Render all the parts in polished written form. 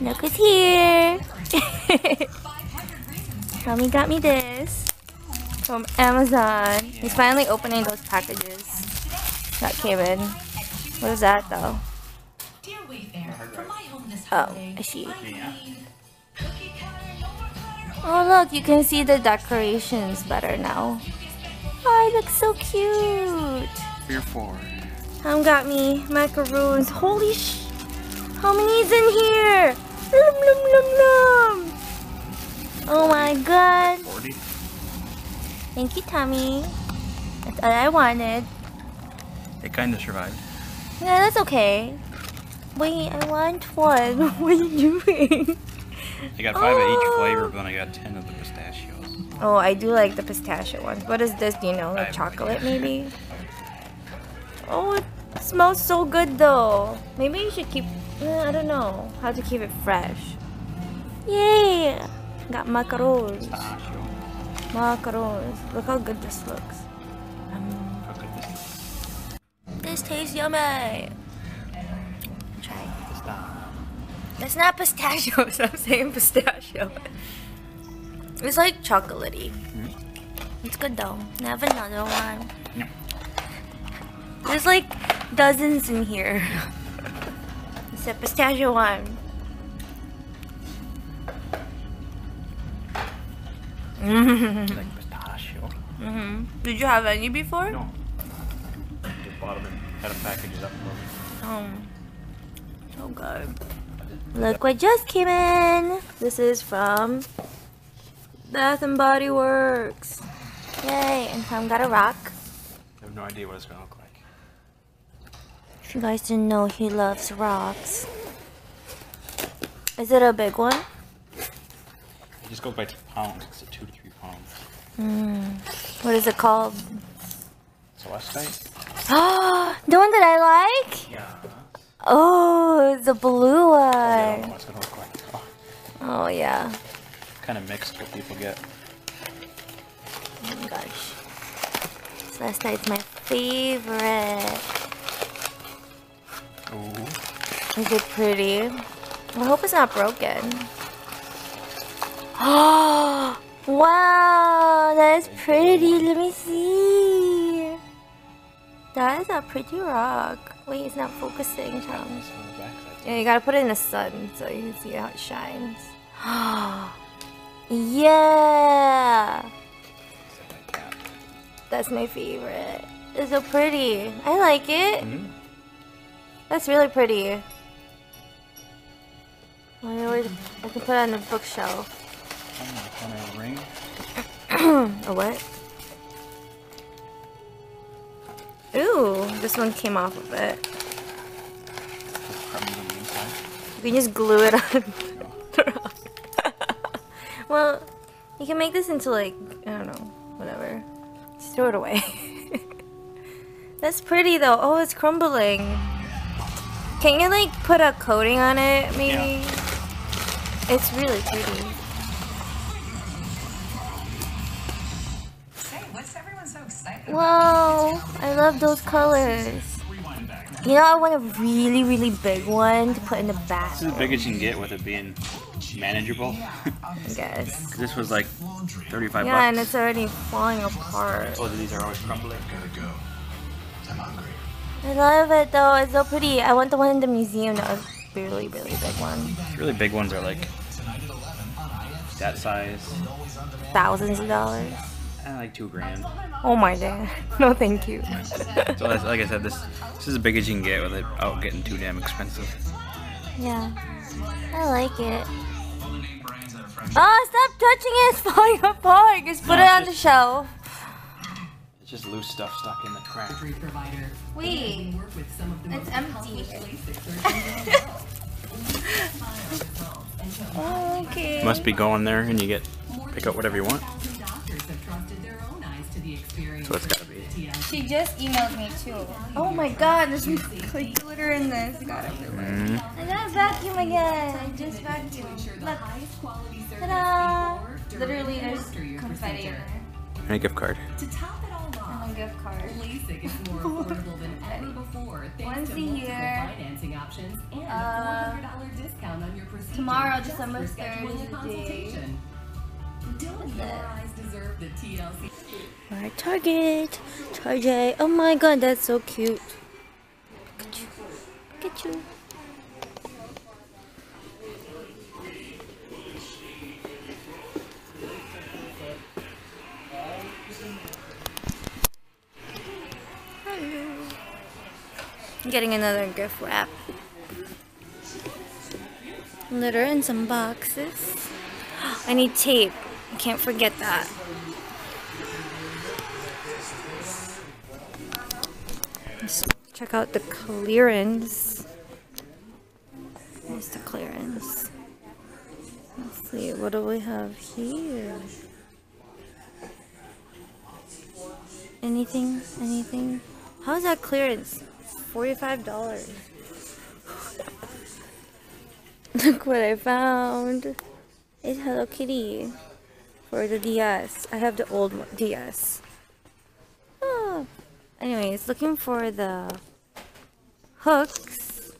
Look who's here. Tommy got me this from Amazon. He's finally opening those packages that came in. What is that though? Oh, I see. Oh look, you can see the decorations better now. Oh, it looks so cute. Tom got me macaroons. Holy sh! How many is in here? Lum, lum, lum, lum. Oh my god. 40. Thank you, Tommy. That's all I wanted. It kind of survived. Yeah, that's okay. Wait, I want one. What are you doing? I got 5 of each flavor, but I got 10 of the pistachios. Oh, I do like the pistachio ones. What is this? Do you know? Like chocolate, maybe? Oh, it smells so good though. Maybe you should keep... I don't know how to keep it fresh. Yay! Got macarons. Macarons. Look how good this looks. This tastes yummy. Try it. It's not pistachios. I'm saying pistachio. It's like chocolatey. It's good though. I have another one. There's like dozens in here. It's a pistachio one. You like pistachio? Did you have any before? No. I just bought them and had them packaged up for me. So good. Look what just came in. This is from Bath and Body Works. Yay! And Tom got a rock. I have no idea what it's gonna look like. If you guys didn't know, he loves rocks. Is it a big one? I just go by pounds. It's a 2 to 3 pounds. What is it called? Celestite. Oh, the one that I like? Yeah. Oh, the blue one. Yeah, I don't know what it's going to look like. Oh, yeah. Kind of mixed what people get. Oh my gosh. Celestite's my favorite. Ooh. Is it pretty? I hope it's not broken. Oh, wow, that is pretty. Let me see. That is a pretty rock. Wait, it's not focusing, Tom. Yeah, you gotta put it in the sun so you can see how it shines. Yeah. That's my favorite. It's so pretty. I like it. That's really pretty. I wonder where I can put it on the bookshelf. A ring. A what? Ooh, this one came off of it. You can just glue it on the rock. Well, you can make this into like, I don't know, whatever. Just throw it away. That's pretty though. Oh, it's crumbling. Can you like put a coating on it, maybe? Yeah. It's really pretty. Hey, what's everyone so excited about? Whoa, I love those colors. You know, I want a really, really big one to put in the bathroom. This is as big as you can get with it being manageable. I guess. Because this was like 35 bucks. Yeah, and it's already falling apart. Oh, these are always crumbling. I'm hungry. I love it though, it's so pretty. I want the one in the museum, that was really, really big one. Really big ones are like that size. Thousands of dollars. Like $2 grand. Oh my god. No thank you. So that's, like I said, this is as big as you can get with it out getting too damn expensive. Yeah. I like it. Oh, stop touching it, it's falling apart. Just put it on the shelf. Just loose stuff stuck in the crack. Wait, it's empty. Oh, okay. Must be going there and you get pick up whatever you want. So it's gotta be. She just emailed me too. Oh my god, there's like glitter in this. Got everywhere. I gotta vacuum again. I just vacuumed. Look. Ta-da! Literally, there's confetti in there. And a gift card. Gift card. LASIK is more affordable than any day before, thanks to multiple financing options and a $400 discount on your procedure. Tomorrow, December 3rd is the day. Don't your eyes deserve the TLC. We're at Target. Target. Oh my god, that's so cute. Pikachu. Pikachu. I'm getting another gift wrap. Litter and some boxes. I need tape. I can't forget that. Let's check out the clearance. Where's the clearance? Let's see, what do we have here? Anything? Anything? How's that clearance? $45. Look what I found. It's Hello Kitty for the DS. I have the old one, DS. Oh. Anyways, looking for the hooks,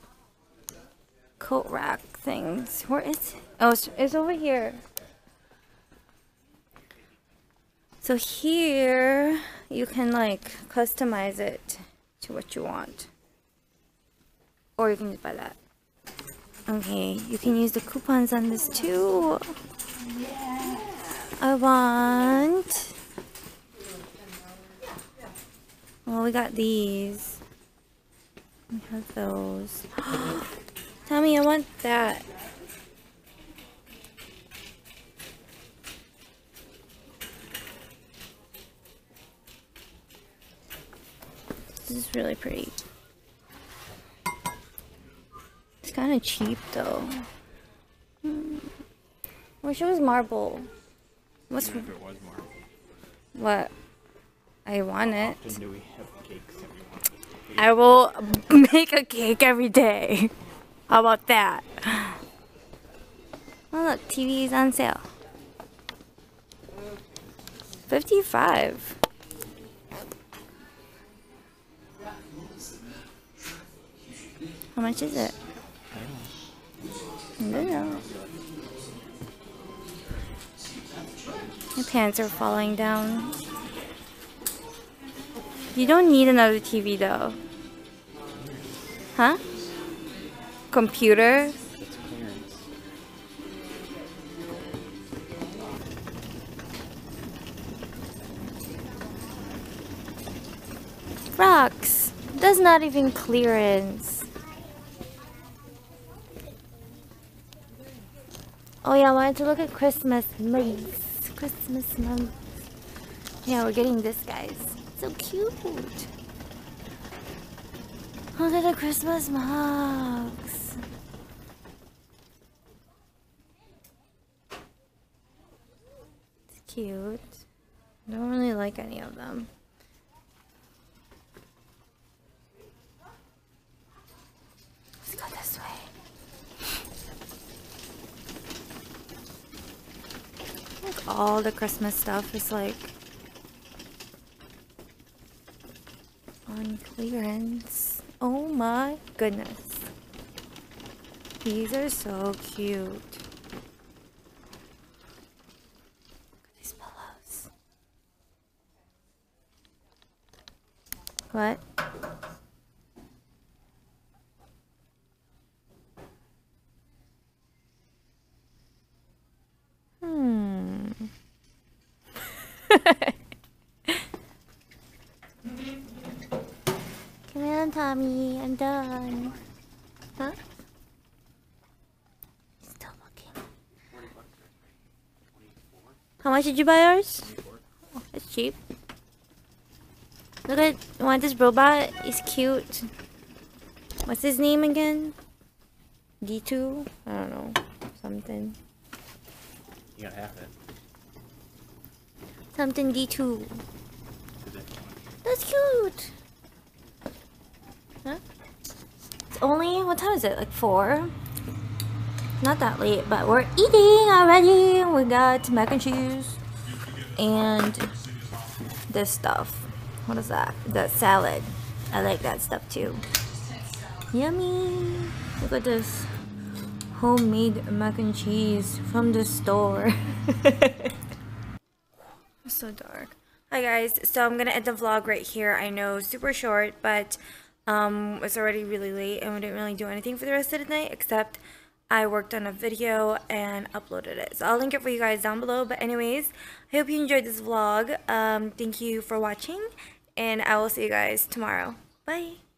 coat rack things. Where is it? Oh, it's over here. So here you can like customize it to what you want. Or you can just buy that. Okay, you can use the coupons on this too. I want... well, we got these. We have those. Tommy, I want that. This is really pretty. It's kind of cheap though. Wish it was marble. What's if it was marble? What? I want it. How often do we have cakes every month? I will make a cake every day. How about that? Oh look, TV is on sale. 55. How much is it? I don't know. My pants are falling down. You don't need another TV though. Huh? Computer? Rocks! That's not even clearance. Oh yeah, I wanted to look at Christmas mugs. Christmas mugs. Yeah, we're getting this, guys. So cute. Look at the Christmas mugs. It's cute. I don't really like any of them. Let's go this way. All the Christmas stuff is like on clearance. Oh my goodness. These are so cute. Look at these pillows. What? Come on, Tommy, I'm done. Huh? Still looking. How much did you buy ours? Oh, it's cheap. Look at, I want this robot. He's cute. What's his name again? D2? I don't know. Something. You gotta have it. Something D2. That's cute. Huh? It's only, what time is it? Like 4? Not that late, but we're eating already. We got mac and cheese and this stuff. What is that? That salad. I like that stuff too. Yummy! Look at this homemade mac and cheese from the store. It's so dark. Hi guys, so I'm gonna end the vlog right here. I know, super short, but it's already really late and we didn't really do anything for the rest of the night except I worked on a video and uploaded it. So I'll link it for you guys down below. But anyways, I hope you enjoyed this vlog. Thank you for watching, and I will see you guys tomorrow. Bye!